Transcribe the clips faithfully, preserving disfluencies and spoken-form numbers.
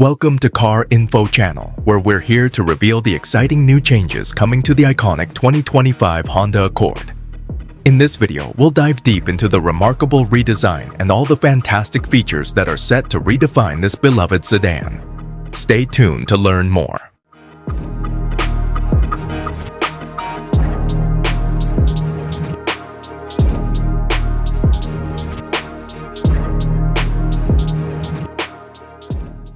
Welcome to Car Info Channel, where we're here to reveal the exciting new changes coming to the iconic twenty twenty-five Honda Accord. In this video, we'll dive deep into the remarkable redesign and all the fantastic features that are set to redefine this beloved sedan. Stay tuned to learn more.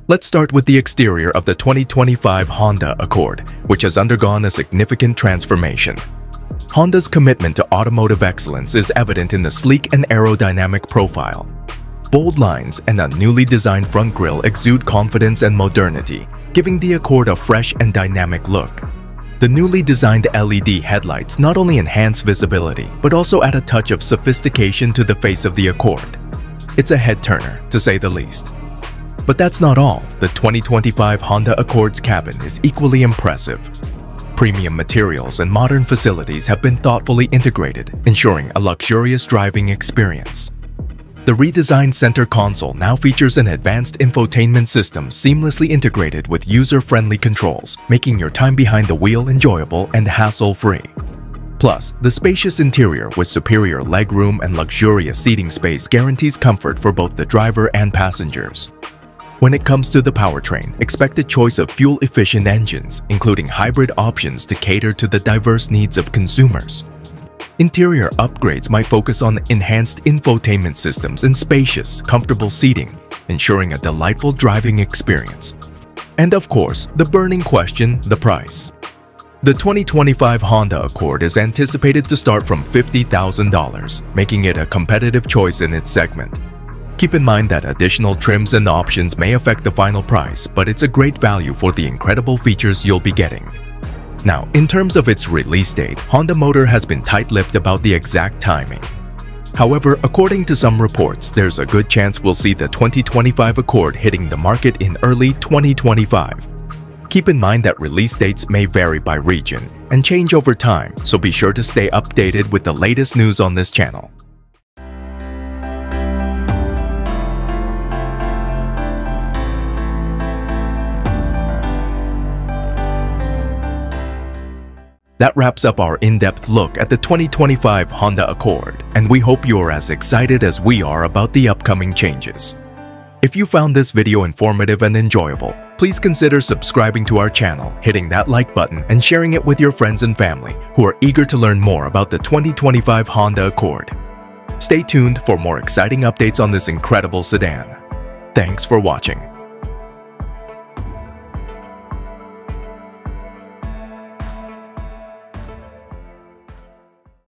Let's start with the exterior of the twenty twenty-five Honda Accord, which has undergone a significant transformation. Honda's commitment to automotive excellence is evident in the sleek and aerodynamic profile. Bold lines and a newly designed front grille exude confidence and modernity, giving the Accord a fresh and dynamic look. The newly designed L E D headlights not only enhance visibility, but also add a touch of sophistication to the face of the Accord. It's a head-turner, to say the least. But that's not all. The twenty twenty-five Honda Accord's cabin is equally impressive. Premium materials and modern facilities have been thoughtfully integrated, ensuring a luxurious driving experience. The redesigned center console now features an advanced infotainment system seamlessly integrated with user-friendly controls, making your time behind the wheel enjoyable and hassle-free. Plus, the spacious interior with superior legroom and luxurious seating space guarantees comfort for both the driver and passengers. When it comes to the powertrain, expect a choice of fuel-efficient engines, including hybrid options to cater to the diverse needs of consumers. Interior upgrades might focus on enhanced infotainment systems and spacious, comfortable seating, ensuring a delightful driving experience. And of course, the burning question, the price. The twenty twenty-five Honda Accord is anticipated to start from fifty thousand dollars, making it a competitive choice in its segment. Keep in mind that additional trims and options may affect the final price, but it's a great value for the incredible features you'll be getting. Now, in terms of its release date, Honda Motor has been tight-lipped about the exact timing. However, according to some reports, there's a good chance we'll see the twenty twenty-five Accord hitting the market in early twenty twenty-five. Keep in mind that release dates may vary by region and change over time, so be sure to stay updated with the latest news on this channel. That wraps up our in-depth look at the twenty twenty-five Honda Accord, and we hope you're as excited as we are about the upcoming changes. If you found this video informative and enjoyable, please consider subscribing to our channel, hitting that like button, and sharing it with your friends and family who are eager to learn more about the twenty twenty-five Honda Accord. Stay tuned for more exciting updates on this incredible sedan. Thanks for watching.